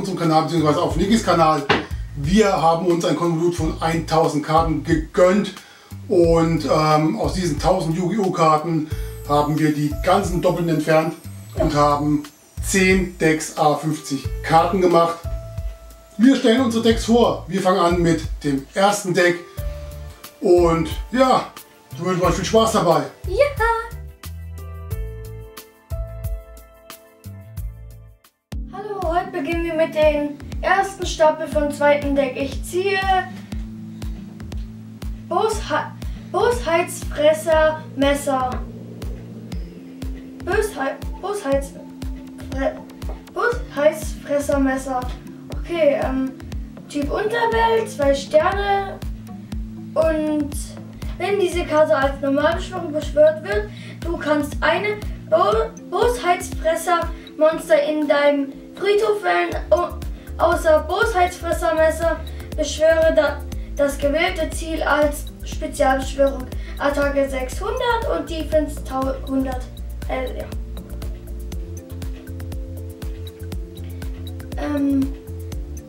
unserem Kanal bzw. auf Nikis Kanal. Wir haben uns ein Konvolut von 1000 Karten gegönnt und aus diesen 1000 Yu-Gi-Oh! Karten haben wir die ganzen Doppeln entfernt und haben 10 Decks A50 Karten gemacht. Wir stellen unsere Decks vor. Wir fangen an mit dem ersten Deck und ja, ich wünsche euch viel Spaß dabei. Ja. Hallo, heute beginnen wir mit dem ersten Stapel vom zweiten Deck. Ich ziehe Bosheitsfresser-Messer. Bosheitsfresser-Messer. Okay, Typ Unterwelt, 2 Sterne. Und wenn diese Karte als normale Schwere beschwört wird, du kannst eine Bosheitsfresser-Monster in deinem Friedhof wählen, außer Bosheitsfresser-Messer. Beschwöre das gewählte Ziel als Spezialbeschwörung. Attacke 600 und Defense 100. Ja.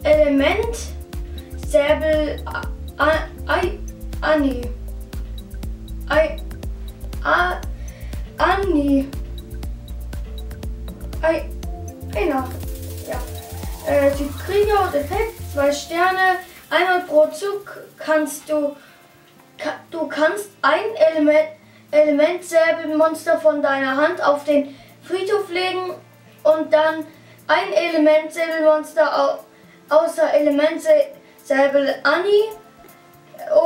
Elementsäbel Typ Krieger und Effekt, 2 Sterne, einmal pro Zug kannst du kannst ein Elementsäbelmonster von deiner Hand auf den Friedhof legen und dann ein Elementsäbelmonster außer Elementsäbel Annie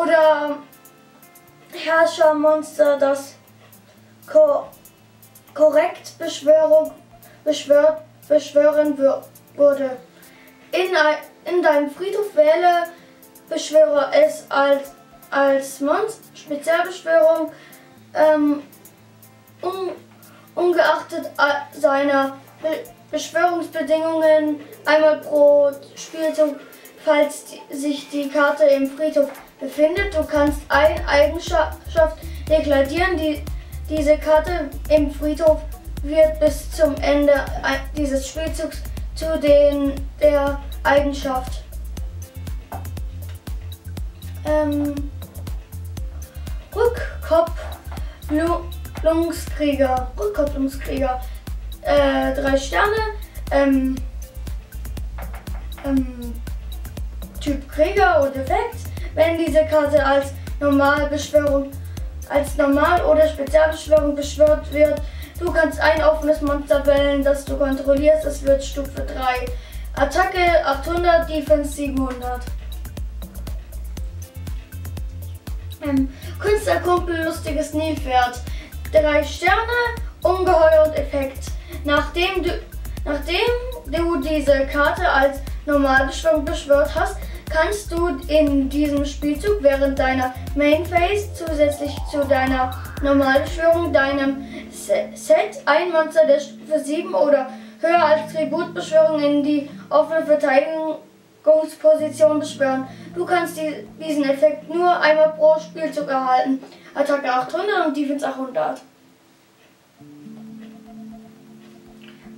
oder Herrschermonster, das korrekt beschwören wurde. In deinem Friedhof wähle, beschwöre es als Spezialbeschwörung, ungeachtet seiner Beschwörungsbedingungen, einmal pro Spielzug, falls sich die Karte im Friedhof befindet. Du kannst eine Eigenschaft deklarieren, diese Karte im Friedhof wird bis zum Ende dieses Spielzugs zu der Eigenschaft. Rückkopplungskrieger. 3 Sterne. Typ Krieger oder Effekt. Wenn diese Karte als Normal- oder Spezialbeschwörung beschwört wird, du kannst ein offenes Monster wählen, das du kontrollierst. Es wird Stufe 3. Attacke 800, Defense 700. Künstlerkumpel, lustiges Nilpferd. 3 Sterne, Ungeheuer und Effekt. Nachdem du diese Karte als Normalbeschwörung beschwört hast, kannst du in diesem Spielzug während deiner Main Phase zusätzlich zu deiner Normalbeschwörung deinem Set ein Monster der Stufe 7 oder höher als Tributbeschwörung in die offene Verteidigungsposition beschwören. Du kannst diesen Effekt nur einmal pro Spielzug erhalten. Attacke 800 und Defense 800.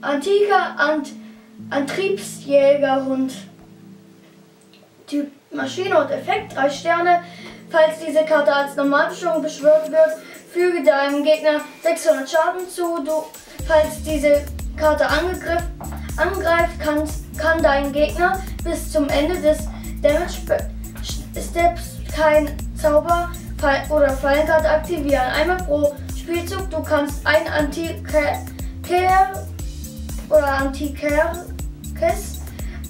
Antiker Antriebsjägerhund. Typ Maschine und Effekt, 3 Sterne. Falls diese Karte als Normalbeschwörung beschwört wird, füge deinem Gegner 600 Schaden zu. Falls diese Karte angreift, kann dein Gegner bis zum Ende des Damage-Steps kein Zauber oder Fallenkarte aktivieren. Einmal pro Spielzug, du kannst ein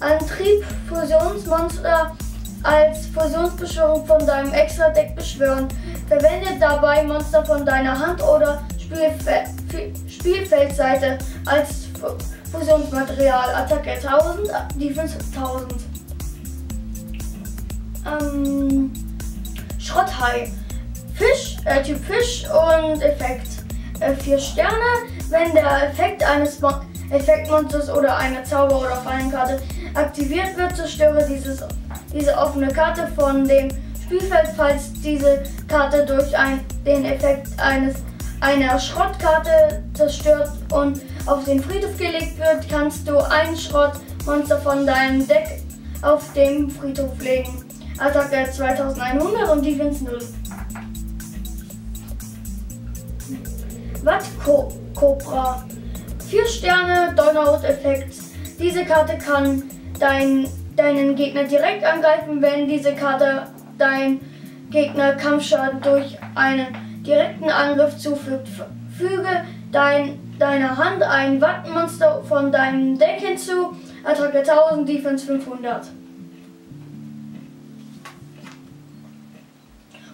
Antrieb-Fusionsmonster als Fusionsbeschwörung von deinem Extra-Deck beschwören. Verwende dabei Monster von deiner Hand oder Spielfeldseite als Fusionsmaterial. Attacke 1000, Defense 1000. Schrotthai. Typ Fisch und Effekt. 4 Sterne. Wenn der Effekt eines Effektmonsters oder einer Zauber- oder Fallenkarte aktiviert wird, zerstöre diese offene Karte von dem Spielfeld, falls diese Karte durch den Effekt einer Schrottkarte zerstört und auf den Friedhof gelegt wird, kannst du ein Schrott Monster von deinem Deck auf dem Friedhof legen. Attacke 2100 und Defense 0. Watt Co-Cobra. 4 Sterne, Donnerhaut-Effekt. Diese Karte kann deinen Gegner direkt angreifen, wenn diese Karte dein Gegner Kampfschaden durch einen direkten Angriff zufügt. Füge deiner Hand ein Wattmonster von deinem Deck hinzu. Attacke 1000, Defense 500.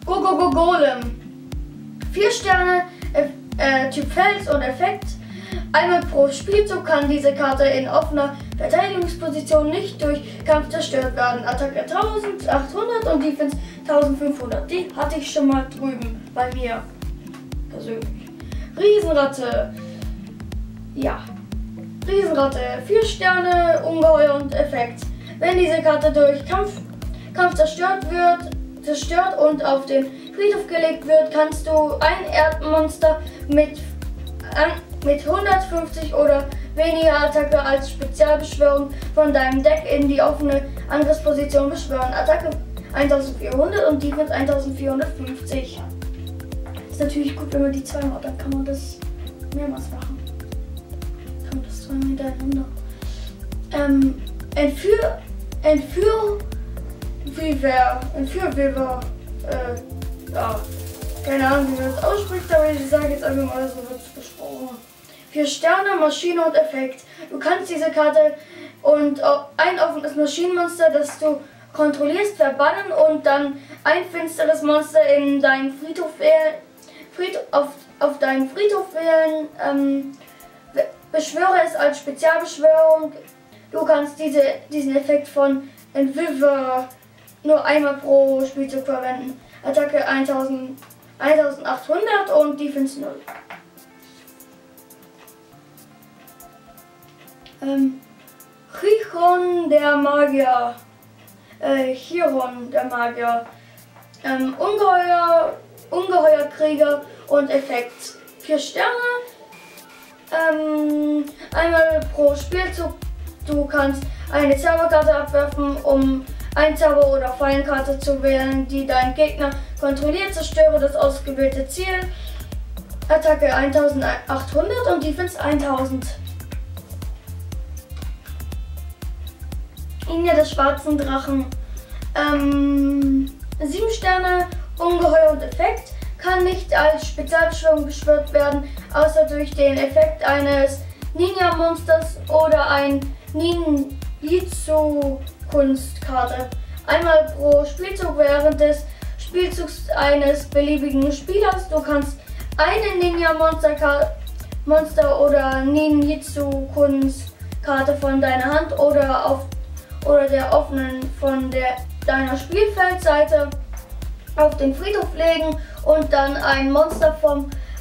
Golem. 4 Sterne, Typ Fels und Effekt. Einmal pro Spielzug kann diese Karte in offener Verteidigungsposition nicht durch Kampf zerstört werden. Attacke 1800 und Defense 1500. Die hatte ich schon mal drüben bei mir persönlich. Riesenratte. Ja. Riesenratte. 4 Sterne, Ungeheuer und Effekt. Wenn diese Karte durch Kampf zerstört und auf den Friedhof gelegt wird, kannst du ein Erdmonster mit 150 oder weniger Attacke als Spezialbeschwörung von deinem Deck in die offene Angriffsposition beschwören. Attacke 1400 und Defense 1450. Ist natürlich gut, wenn man die zweimal, dann kann man das mehrmals machen. Dann kann man das zweimal hintereinander. Entführerweber. Ja. Keine Ahnung, wie man das ausspricht, aber ich sage jetzt einfach mal, so wird es besprochen. 4 Sterne, Maschine und Effekt. Du kannst diese Karte und ein offenes Maschinenmonster, das du kontrollierst, verbannen und dann ein finsteres Monster in deinen Friedhof auf deinen Friedhof wählen. Beschwöre es als Spezialbeschwörung. Du kannst diesen Effekt von Entwirrer nur einmal pro Spielzug verwenden. Attacke 1800 und Defense 0. Chiron der Magier. Ungeheuerkrieger und Effekt. 4 Sterne. Einmal pro Spielzug. Du kannst eine Zauberkarte abwerfen, um ein Zauber- oder Fallenkarte zu wählen, die dein Gegner kontrolliert. Zerstöre das ausgewählte Ziel. Attacke 1800 und Defense 1000. Ninja des Schwarzen Drachen. 7 Sterne, Ungeheuer und Effekt. Kann nicht als Spezialbeschwörung beschwört werden, außer durch den Effekt eines Ninja-Monsters oder ein Ninjitsu-Kunstkarte. Einmal pro Spielzug während des Spielzugs eines beliebigen Spielers. Du kannst eine Ninja-Monster oder Ninjitsu-Kunstkarte von deiner Hand oder der offenen von deiner Spielfeldseite auf den Friedhof legen und dann ein Monster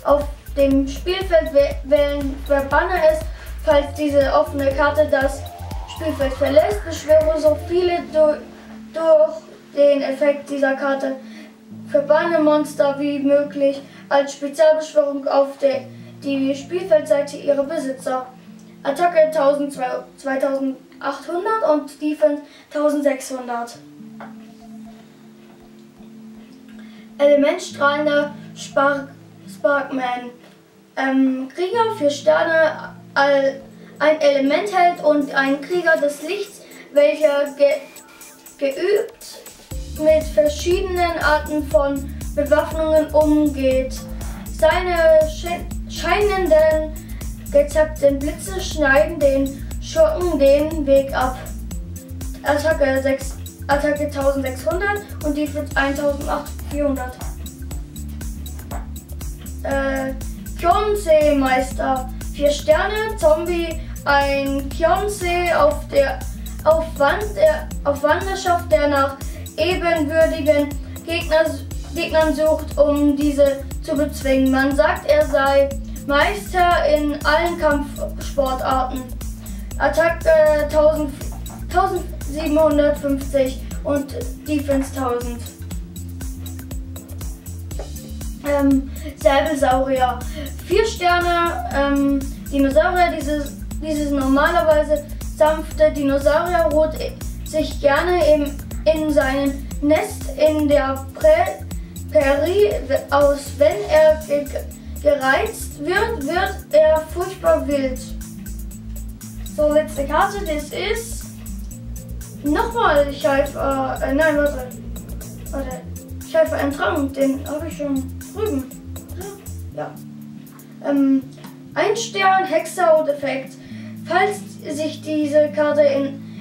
auf dem Spielfeld wählen, verbanne es, falls diese offene Karte das Spielfeld verlässt. Beschwöre so viele durch den Effekt dieser Karte verbanne Monster wie möglich als Spezialbeschwörung auf die Spielfeldseite ihrer Besitzer. Attacke 2800 und Defense 1600. Elementstrahlender Sparkman. Krieger, 4 Sterne, ein Elementheld und ein Krieger des Lichts, welcher geübt mit verschiedenen Arten von Bewaffnungen umgeht. Seine scheinenden gezerrten Blitze schneiden den Schurken den Weg ab. Attacke 1600 und Defense 1400. Kyonsee Meister. 4 Sterne, Zombie, ein Kyonsee auf Wanderschaft, der nach ebenwürdigen Gegnern sucht, um diese zu bezwingen. Man sagt, er sei Meister in allen Kampfsportarten. Attacke 1750 und Defense 1000. Säbelsaurier. 4 Sterne. Dinosaurier. Dieses normalerweise sanfte Dinosaurier ruht sich gerne in seinem Nest in der Prärie aus. Wenn er gereizt wird, wird er furchtbar wild. So, letzte Karte, das ist nochmal Cypher, nein, warte, Cypher im Traum, den habe ich schon drüben. Ja. Ein Stern, Hexer-Effekt. Falls sich diese Karte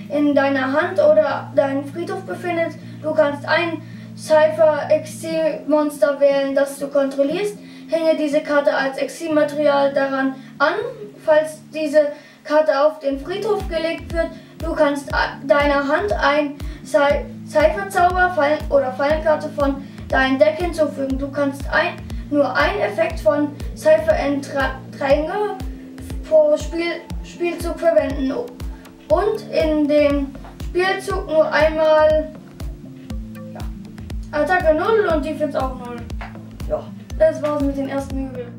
in deiner Hand oder deinem Friedhof befindet, du kannst ein Cypher-Exil-Monster wählen, das du kontrollierst. Hänge diese Karte als Exil-Material daran an, falls diese Karte auf den Friedhof gelegt wird. Du kannst deiner Hand ein Cypher-Zauber oder Fallenkarte von deinem Deck hinzufügen. Du kannst nur ein Effekt von Cypher im Traum pro Spielzug verwenden und in dem Spielzug nur einmal, ja, Attacke 0 und Defense auch 0. Ja, das war's mit dem ersten Hügel.